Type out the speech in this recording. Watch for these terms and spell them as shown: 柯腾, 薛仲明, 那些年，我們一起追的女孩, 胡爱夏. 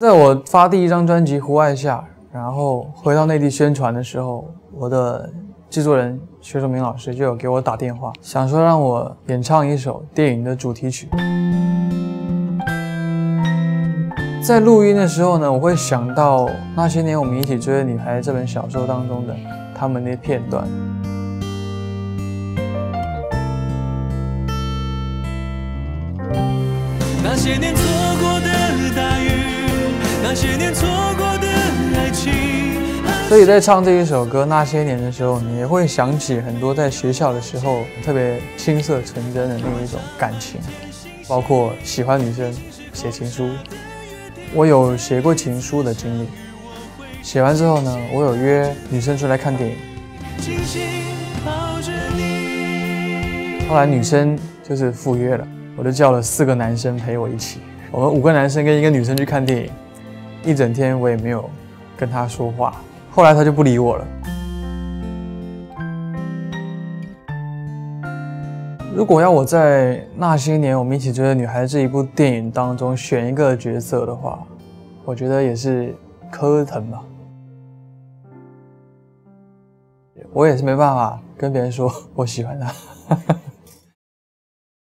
在我发第一张专辑《胡爱夏》，然后回到内地宣传的时候，我的制作人薛仲明老师就有给我打电话，想说让我演唱一首电影的主题曲。在录音的时候呢，我会想到《那些年我们一起追的女孩》这本小说当中的他们的片段。那些年错过的大雨。 那些年错过的爱情。所以在唱这一首歌《那些年》的时候，你也会想起很多在学校的时候特别青涩纯真的那一种感情，包括喜欢女生、写情书。我有写过情书的经历，写完之后呢，我有约女生出来看电影。后来女生就是赴约了，我就叫了4个男生陪我一起，我们5个男生跟1个女生去看电影。 一整天我也没有跟他说话，后来他就不理我了。如果要我在《那些年我们一起追的女孩》这一部电影当中选一个角色的话，我觉得也是柯腾吧。我也是没办法跟别人说我喜欢他。